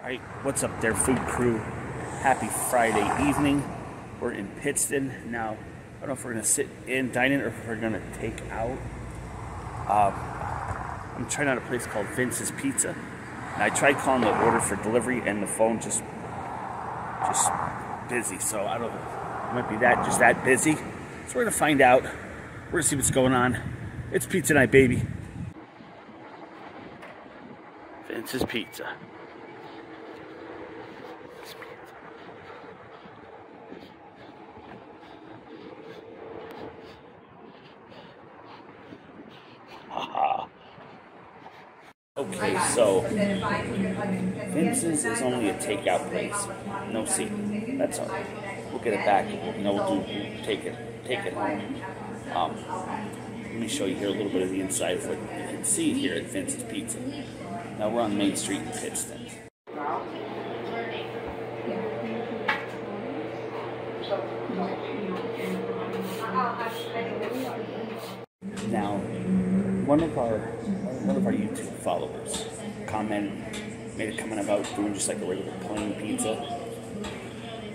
Alright, what's up there, food crew? Happy Friday evening. We're in Pittston. Now, I don't know if we're going to sit in, dine in, or if we're going to take out. I'm trying out a place called Vince's Pizza. And I tried calling the order for delivery, and the phone just busy. So, I don't know. It might be just that busy. So, we're going to find out. We're going to see what's going on. It's pizza night, baby. Vince's Pizza. Okay, so Vince's is only a takeout place, no seat. That's all. We'll get it back. You know, we'll do take it home. Let me show you here a little bit of the inside of what you can see here at Vince's Pizza. Now we're on Main Street in Pittston. Now, one of our YouTube followers made a comment about doing just like a regular plain pizza.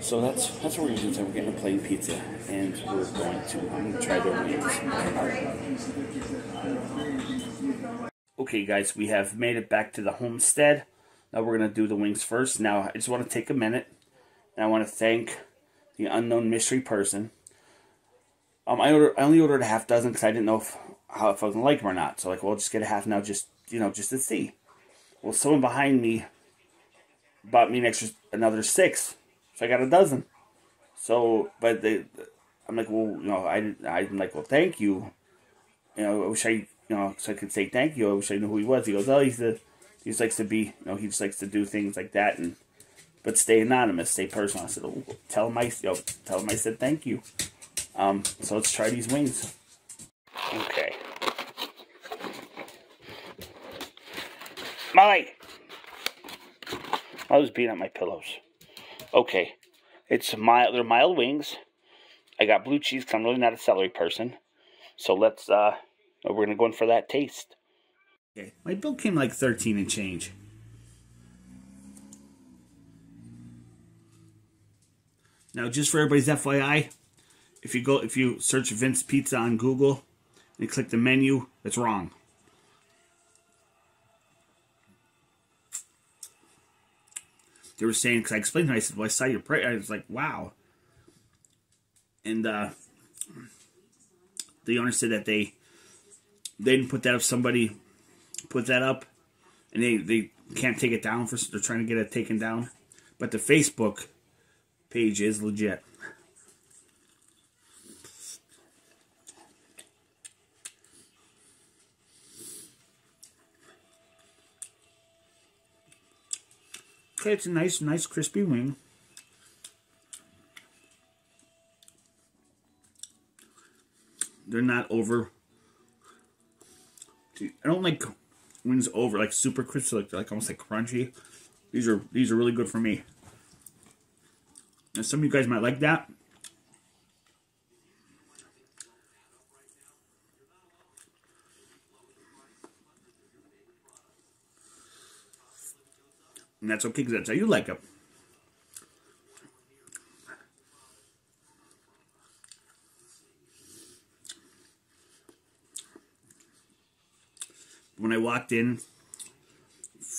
So that's what we're gonna do. So we're getting a plain pizza, and I'm gonna try their wings. Okay, guys, we have made it back to the homestead. Now we're gonna do the wings first. Now I just want to take a minute, and I want to thank the unknown mystery person. I only ordered a half dozen because I didn't know if I was gonna like them or not. So like, well, I'll just get a half now, just to see. Well, someone behind me bought me another six, so I got a dozen. So, but I'm like, well, you know, I'm like, well, thank you. You know, I wish so I could say thank you. I wish I knew who he was. He goes, oh, he just likes to be, you know, he just likes to do things like that, but stay anonymous, stay personal. I said, oh, tell him I said thank you. So let's try these wings. Okay. Molly! I was beating up my pillows. Okay. They're mild wings. I got blue cheese because I'm really not a celery person. So let's, we're going to go in for that taste. Okay. My bill came like 13 and change. Now, just for everybody's FYI, if you search Vince Pizza on Google and click the menu, it's wrong. They were saying, because I explained to them, I said, well, I saw your price. I was like, wow. And the owner said that they didn't put that up. Somebody put that up, and they can't take it down. They're trying to get it taken down. But the Facebook page is legit. Okay, it's a nice crispy wing. They're not over. Dude, I don't like wings over, like super crispy, like almost like crunchy. These are really good for me. Now some of you guys might like that. And that's okay, because that's how you like them. When I walked in,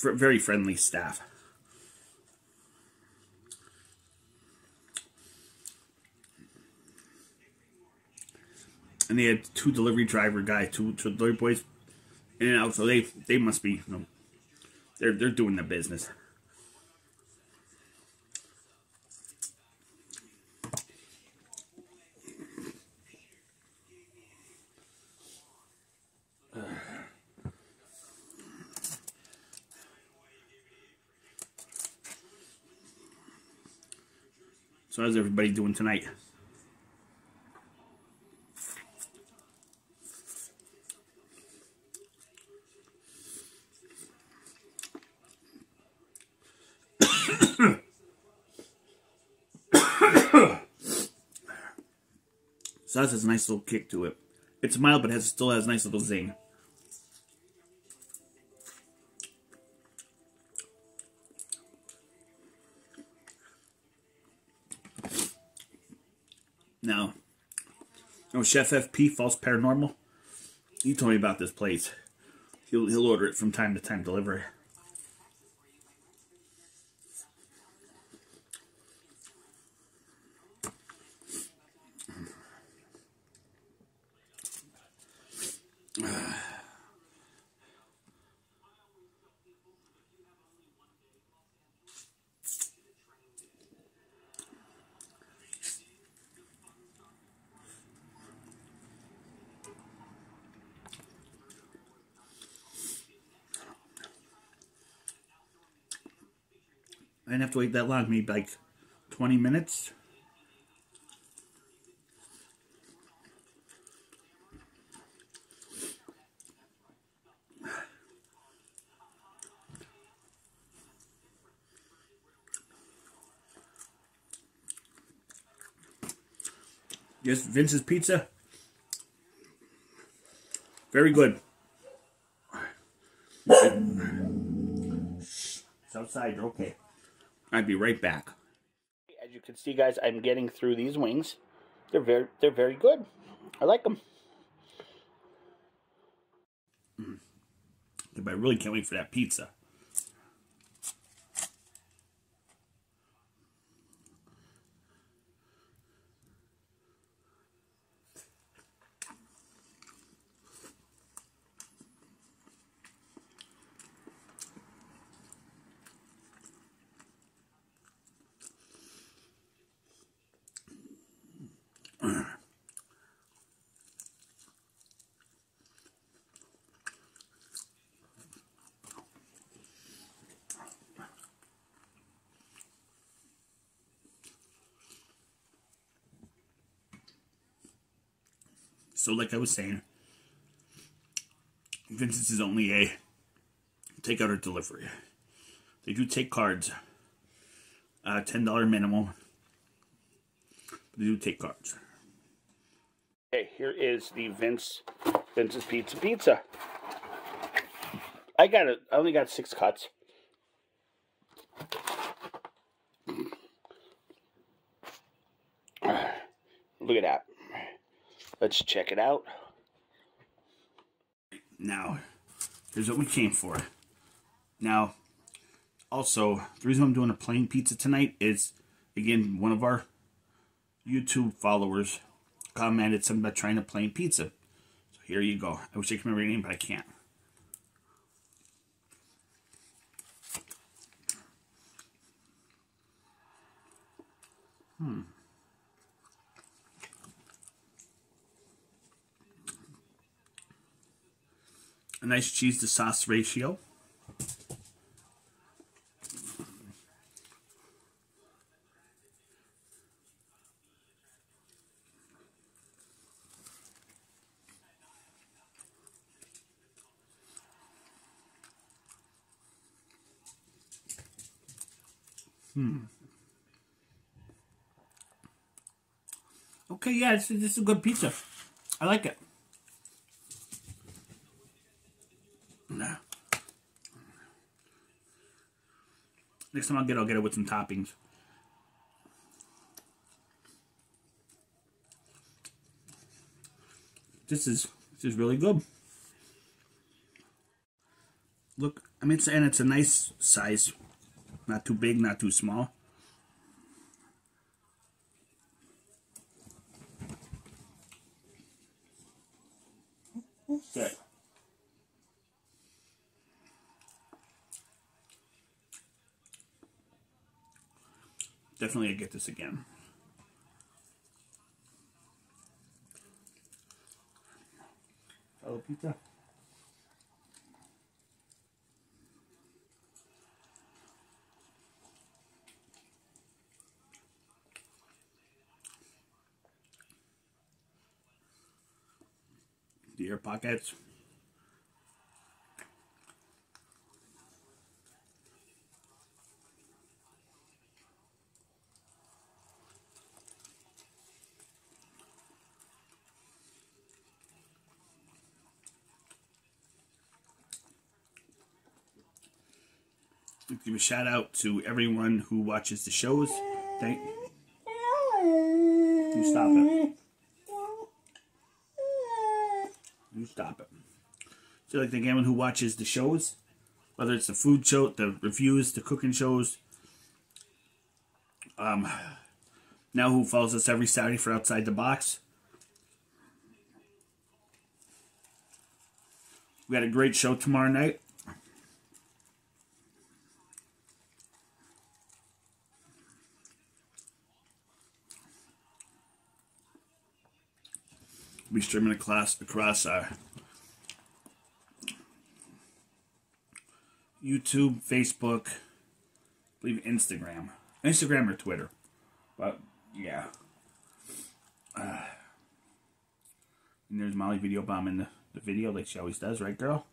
very friendly staff. And they had two delivery driver guys, two delivery boys in and out, so they must be, you know, they're doing their business. So how's everybody doing tonight? So that has a nice little kick to it. It's mild, but it still has a nice little zing. Now, oh, Chef FP, False Paranormal. You told me about this place. He'll order it from time to time, delivery. I didn't have to wait that long, maybe like 20 minutes. Yes, Vince's Pizza. Very good. It's outside, okay. I'd be right back. As you can see, guys, I'm getting through these wings. They're very good. I like them. I really can't wait for that pizza. So like I was saying, Vince's is only a takeout or delivery. They do take cards, $10 minimum, but they do take cards. Okay, here is the Vince's pizza. I only got 6 cuts. Look at that. Let's check it out. Now, here's what we came for. Now, also, the reason I'm doing a plain pizza tonight is, again, one of our YouTube followers commented something about trying a plain pizza. So here you go. I wish I could remember your name, but I can't. A nice cheese to sauce ratio. Okay, yeah, this is a good pizza. I like it. Next time I'll get it with some toppings. This is really good. Look, I mean, it's a nice size. Not too big, not too small. Okay. Definitely I get this again. Hello, pizza. the air pockets. Give a shout out to everyone who watches the shows. Thank you. Stop it. You stop it. So like thank anyone who watches the shows, whether it's the food show, the reviews, the cooking shows. Now who follows us every Saturday for Outside the Box. We got a great show tomorrow night. Be streaming across our YouTube, Facebook, I believe Instagram or Twitter, but yeah. And there's Molly video bomb in the video like she always does, right, girl?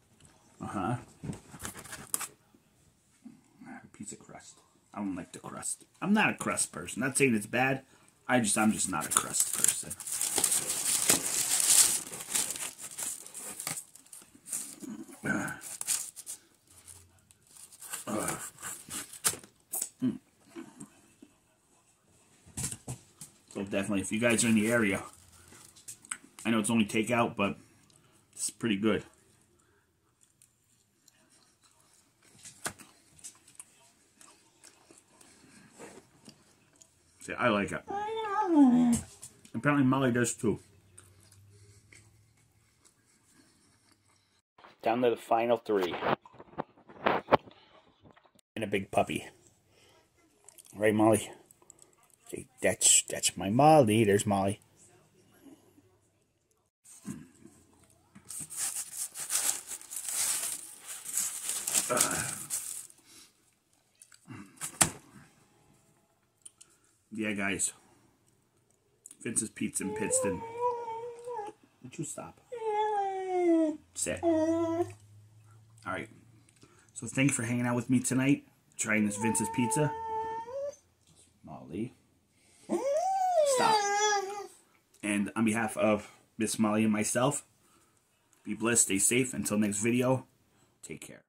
Piece of crust. I don't like the crust. I'm not a crust person. Not saying it's bad. I'm just not a crust person. So definitely, if you guys are in the area, I know it's only takeout, but it's pretty good. See, I like it. Apparently Molly does too. Down to the final three. And a big puppy. Right, Molly? Okay, that's my Molly. There's Molly. Yeah, guys. Vince's Pizza in Pittston. Would you stop? Sit. Alright. So thank you for hanging out with me tonight. Trying this Vince's Pizza. Molly. Stop. And on behalf of Miss Molly and myself, be blessed, stay safe. Until next video, take care.